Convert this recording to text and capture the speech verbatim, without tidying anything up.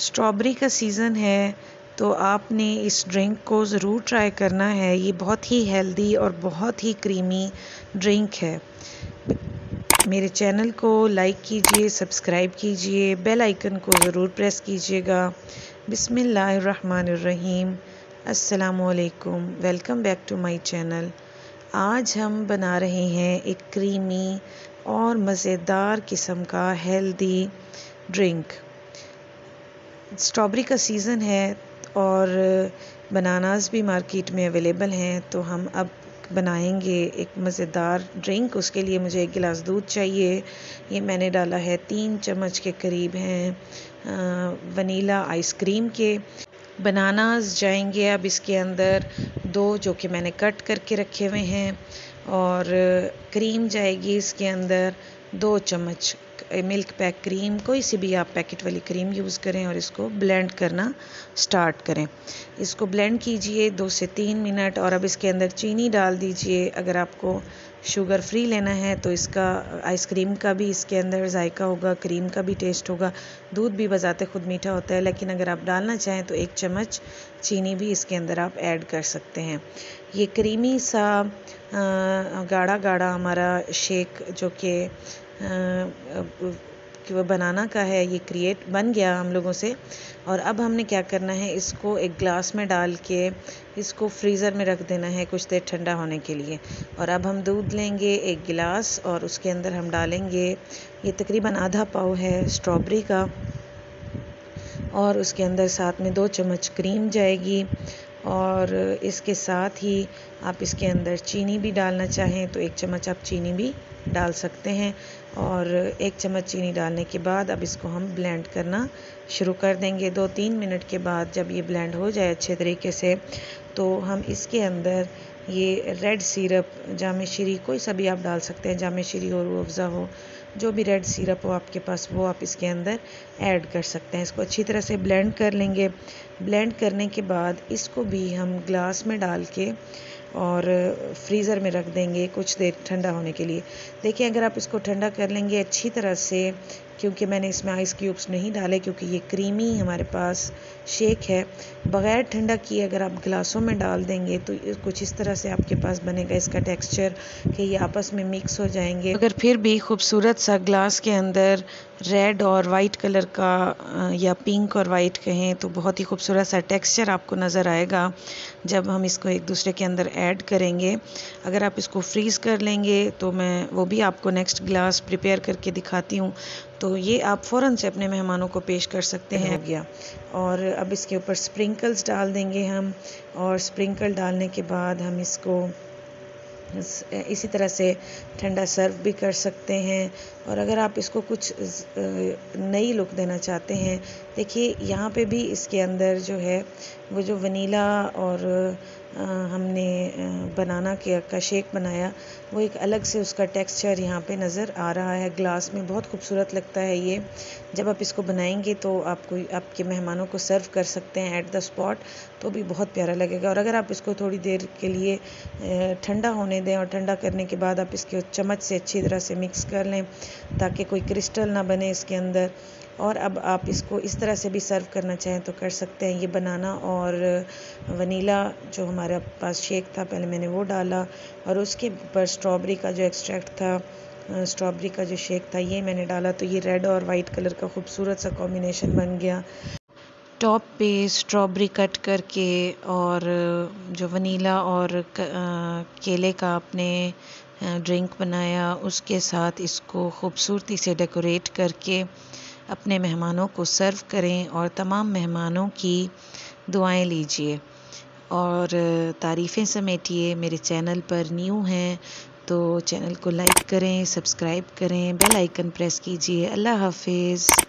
Strawberry का season है तो आपने इस ड्रिंक को ज़रूर ट्राई करना है। ये बहुत ही हेल्दी और बहुत ही क्रीमी ड्रिंक है। मेरे चैनल को लाइक कीजिए, सब्सक्राइब कीजिए, बेल आइकन को ज़रूर प्रेस कीजिएगा। बिस्मिल्लाहिर्रहमानिर्रहीम। अस्सलामुअलैकुम। Welcome back to my channel. आज हम बना रहे हैं एक क्रीमी और मज़ेदार किस्म का हेल्दी ड्रिंक। स्ट्रॉबेरी का सीज़न है और बनानास भी मार्केट में अवेलेबल हैं, तो हम अब बनाएंगे एक मज़ेदार ड्रिंक। उसके लिए मुझे एक गिलास दूध चाहिए। ये मैंने डाला है, तीन चम्मच के करीब हैं वनीला आइसक्रीम के। बनानास जाएंगे अब इसके अंदर, दो जो कि मैंने कट करके रखे हुए हैं, और क्रीम जाएगी इसके अंदर दो चम्मच मिल्क पैक क्रीम। कोई सी भी आप पैकेट वाली क्रीम यूज़ करें और इसको ब्लेंड करना स्टार्ट करें। इसको ब्लेंड कीजिए दो से तीन मिनट। और अब इसके अंदर चीनी डाल दीजिए। अगर आपको शुगर फ्री लेना है तो इसका आइसक्रीम का भी इसके अंदर जायका होगा, क्रीम का भी टेस्ट होगा। दूध भी बजाते खुद मीठा होता है, लेकिन अगर आप डालना चाहें तो एक चम्मच चीनी भी इसके अंदर आप ऐड कर सकते हैं। ये क्रीमी सा गाढ़ा गाढ़ा हमारा शेक जो कि कि वह बनाना का है, ये क्रिएट बन गया हम लोगों से। और अब हमने क्या करना है, इसको एक ग्लास में डाल के इसको फ्रीज़र में रख देना है कुछ देर ठंडा होने के लिए। और अब हम दूध लेंगे एक गिलास और उसके अंदर हम डालेंगे, ये तकरीबन आधा पाव है स्ट्रॉबेरी का, और उसके अंदर साथ में दो चम्मच क्रीम जाएगी। और इसके साथ ही आप इसके अंदर चीनी भी डालना चाहें तो एक चम्मच आप चीनी भी डाल सकते हैं। और एक चम्मच चीनी डालने के बाद अब इसको हम ब्लेंड करना शुरू कर देंगे। दो तीन मिनट के बाद जब ये ब्लेंड हो जाए अच्छे तरीके से, तो हम इसके अंदर ये रेड सिरप, जामे शीरी, कोई सा भी आप डाल सकते हैं, जामे शीरी हो, रूह अफ़ज़ा हो, जो भी रेड सिरप हो आपके पास वो आप इसके अंदर ऐड कर सकते हैं। इसको अच्छी तरह से ब्लेंड कर लेंगे। ब्लेंड करने के बाद इसको भी हम ग्लास में डाल के और फ्रीज़र में रख देंगे कुछ देर ठंडा होने के लिए। देखिए, अगर आप इसको ठंडा कर लेंगे अच्छी तरह से, क्योंकि मैंने इसमें आइस क्यूब्स नहीं डाले, क्योंकि ये क्रीमी हमारे पास शेक है, बग़ैर ठंडा किए अगर आप गिलासों में डाल देंगे तो कुछ इस तरह से आपके पास बनेगा इसका टेक्सचर कि ये आपस में मिक्स हो जाएंगे। अगर फिर भी खूबसूरत सा ग्लास के अंदर रेड और वाइट कलर का, या पिंक और वाइट कहें, तो बहुत ही खूबसूरत सा टेक्सचर आपको नज़र आएगा जब हम इसको एक दूसरे के अंदर ऐड करेंगे। अगर आप इसको फ्रीज़ कर लेंगे तो मैं वो भी आपको नेक्स्ट ग्लास प्रिपेयर करके दिखाती हूँ, तो ये आप फ़ौरन से अपने मेहमानों को पेश कर सकते हैं। हो गया। और अब इसके ऊपर स्प्रिंकल्स डाल देंगे हम, और स्प्रिंकल डालने के बाद हम इसको इसी तरह से ठंडा सर्व भी कर सकते हैं। और अगर आप इसको कुछ नई लुक देना चाहते हैं, देखिए यहाँ पे भी इसके अंदर जो है वो जो वनीला और आ, हमने बनाना के का शेक बनाया, वो एक अलग से उसका टेक्सचर यहाँ पे नज़र आ रहा है ग्लास में। बहुत खूबसूरत लगता है ये। जब आप इसको बनाएंगे तो आपको आपके मेहमानों को सर्व कर सकते हैं एट द स्पॉट, तो भी बहुत प्यारा लगेगा। और अगर आप इसको थोड़ी देर के लिए ठंडा होने दें, और ठंडा करने के बाद आप इसके चम्मच से अच्छी तरह से मिक्स कर लें ताकि कोई क्रिस्टल ना बने इसके अंदर। और अब आप इसको इस तरह से भी सर्व करना चाहें तो कर सकते हैं। ये बनाना और वनीला जो हमारे पास शेक था पहले मैंने वो डाला, और उसके ऊपर स्ट्रॉबेरी का जो एक्सट्रैक्ट था, स्ट्रॉबेरी का जो शेक था, ये मैंने डाला। तो ये रेड और वाइट कलर का खूबसूरत सा कॉम्बिनेशन बन गया। टॉप पे स्ट्रॉबेरी कट करके और जो वनीला और केले का आपने ड्रिंक बनाया, उसके साथ इसको खूबसूरती से डेकोरेट करके अपने मेहमानों को सर्व करें, और तमाम मेहमानों की दुआएं लीजिए और तारीफ़ें समेटिए। मेरे चैनल पर न्यू हैं तो चैनल को लाइक करें, सब्सक्राइब करें, बेल आइकन प्रेस कीजिए। अल्लाह हाफिज़।